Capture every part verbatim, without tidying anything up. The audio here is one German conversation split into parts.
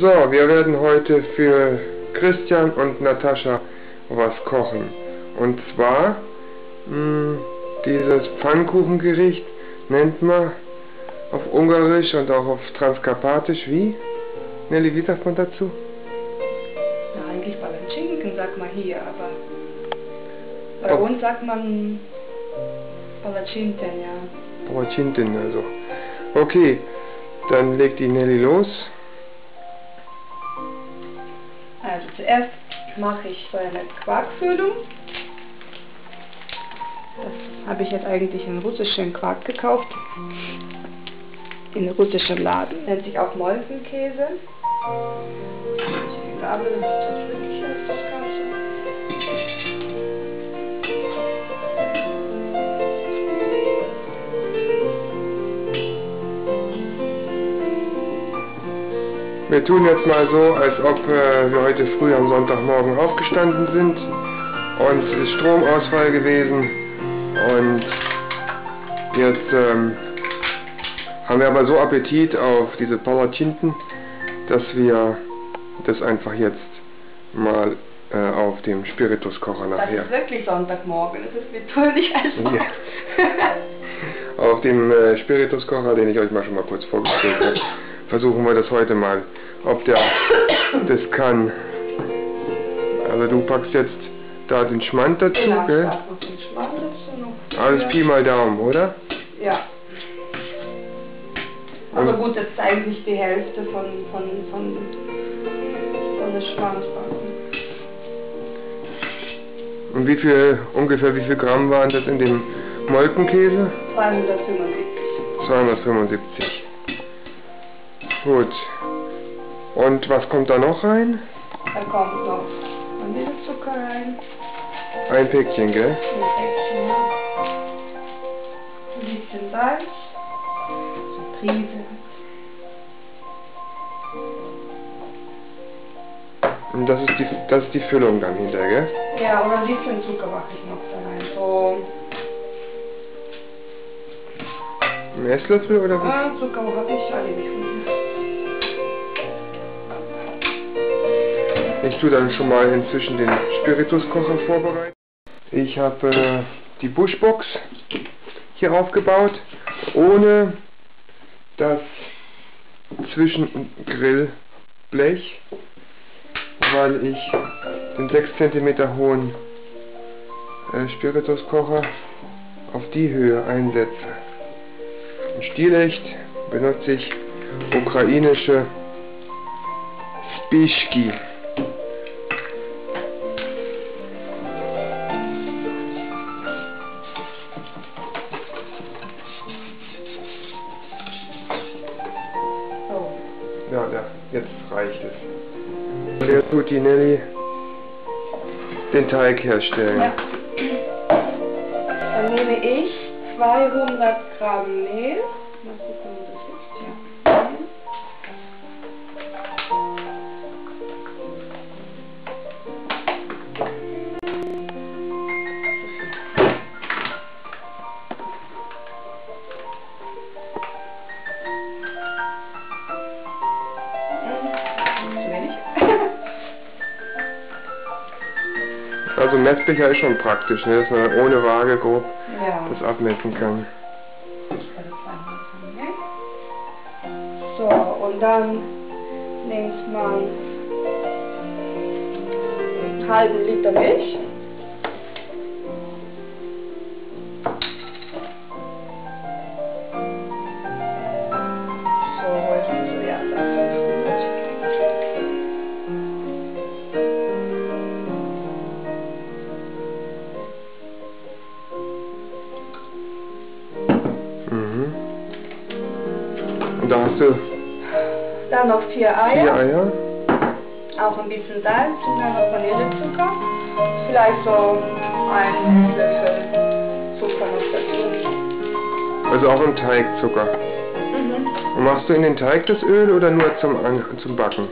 So, wir werden heute für Christian und Natascha was kochen. Und zwar, mh, dieses Pfannkuchengericht nennt man auf Ungarisch und auch auf Transkarpatisch wie? Nelly, wie sagt man dazu? Na, eigentlich Palatschinken sagt man hier, aber bei oh. uns sagt man Palatschinken, ja. Palatschinken, also. Okay, dann legt die Nelly los. Also zuerst mache ich so eine Quarkfüllung. Das habe ich jetzt eigentlich in russischen Quark gekauft. In russischem Laden. Nennt sich auch Molkenkäse. Die Gabel, das ist wirklich das Ganze. Wir tun jetzt mal so, als ob wir heute früh am Sonntagmorgen aufgestanden sind und es ist Stromausfall gewesen und jetzt ähm, haben wir aber so Appetit auf diese Palatschinken, dass wir das einfach jetzt mal äh, auf dem Spirituskocher nachher... Das ist wirklich Sonntagmorgen, das ist natürlich einfach. Ja. Auf dem äh, Spirituskocher, den ich euch mal schon mal kurz vorgestellt habe, versuchen wir das heute mal, ob der das kann. Also du packst jetzt da den Schmand dazu, ja, gell? Ja, ich pack den Schmand dazu. Alles Pi mal Daumen, oder? Ja. Aber gut, das ist eigentlich die Hälfte von, von, von, von der Schmandbacken. Und wie viel, ungefähr wie viel Gramm waren das in dem Molkenkäse? zweihundertfünfundsiebzig. zweihundertfünfundsiebzig. Gut. Und was kommt da noch rein? Da kommt noch Vanillezucker rein. Ein Päckchen, gell? Ein Päckchen, ja. Ein bisschen Salz. Und das ist die das ist die Füllung dann hinterher, gell? Ja, oder ein bisschen Zucker mache ich noch da rein. So. Ein Esslöffel oder was? Ah, Zucker habe ich alle nicht. Ich tue dann schon mal inzwischen den Spirituskocher vorbereiten. Ich habe äh, die Buschbox hier aufgebaut, ohne das Zwischengrillblech, weil ich den sechs Zentimeter hohen äh, Spirituskocher auf die Höhe einsetze. Im Stilecht benutze ich ukrainische Spischki. Ja, da, jetzt reicht es. Jetzt tut die Nelly den Teig herstellen. Ja. Dann nehme ich zweihundert Gramm Mehl. Also Messbecher ist schon praktisch, ne? Dass man ohne Waage grob ja. das abmessen kann. So, und dann nimmt man einen halben Liter Milch. Da hast du dann noch vier Eier, vier Eier, auch ein bisschen Salz und dann noch Vanillezucker, vielleicht so einen Löffel Zucker noch dazu. Also auch im Teigzucker. Mhm. Und machst du in den Teig das Öl oder nur zum, zum Backen?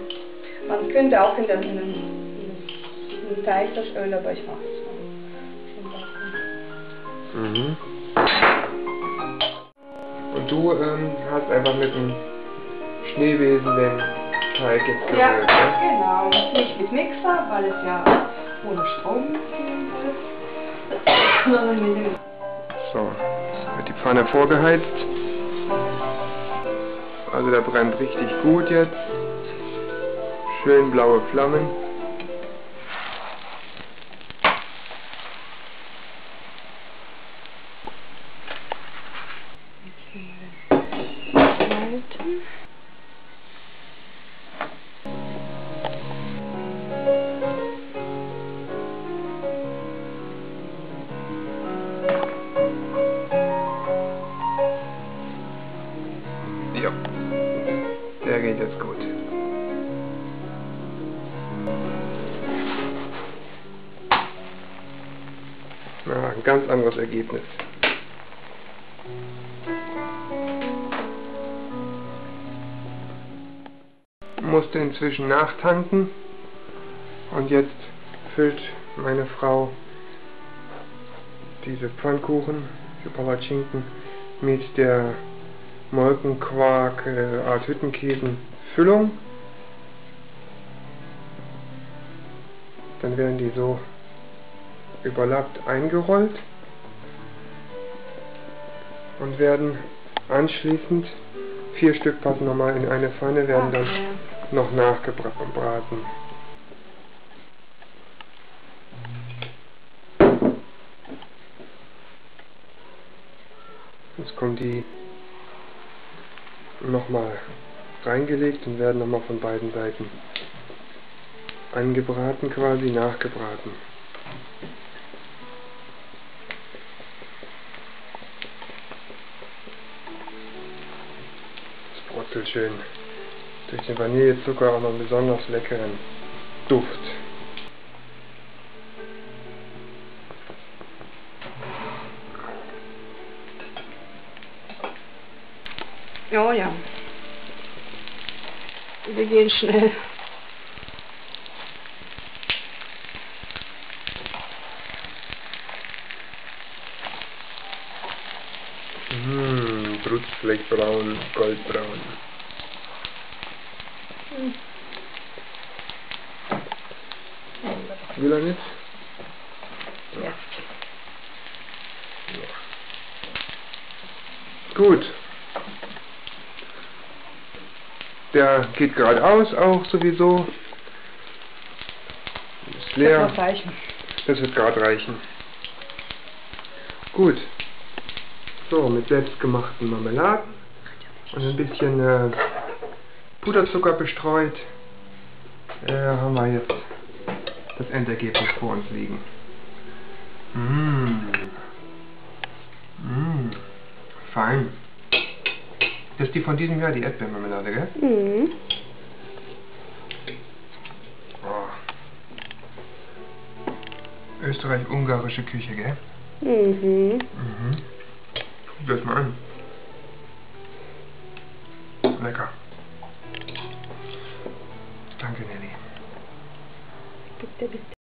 Man könnte auch in den, in den, in den Teig das Öl, aber ich mache es zum Backen. Mhm. Und du ähm, hast einfach mit dem Schneebesen den Teig jetzt gerührt. Ja, genau. Nicht mit Mixer, weil es ja ohne Strom ist. So, jetzt wird die Pfanne vorgeheizt. Also da brennt richtig gut jetzt. Schön blaue Flammen. Ja, der geht jetzt gut. Ja, ein ganz anderes Ergebnis. Musste inzwischen nachtanken und jetzt füllt meine Frau diese Pfannkuchen für Palatschinken mit der Molkenquark, äh, Art Hüttenkäse Füllung. Dann werden die so überlappt eingerollt und werden anschließend, vier Stück passen nochmal in eine Pfanne, werden dann noch nachgebraten. Jetzt kommen die nochmal reingelegt und werden nochmal von beiden Seiten angebraten, quasi nachgebraten. Das brutzelt schön. Durch den Vanillezucker auch noch einen besonders leckeren Duft. Oh ja, wir gehen schnell. Mmh, Brutfleckbraun, goldbraun. Hm. Wie lange jetzt? Ja. Ja. Gut. Der geht geradeaus auch sowieso. Ist leer. Das wird reichen. Das wird gerade reichen. Gut. So, mit selbstgemachten Marmeladen und ein bisschen äh, Puderzucker bestreut äh, haben wir jetzt das Endergebnis vor uns liegen. Mmh. Mmh. Fein. Das ist die von diesem Jahr, die Erdbeermarmelade, gell? Mhm. Oh. Österreich-ungarische Küche, gell? Mhm. Mhm. Guck dir das mal an. Lecker. Danke, Nelly. Bitte, bitte.